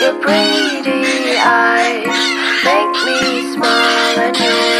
Your pretty eyes make me smile anew.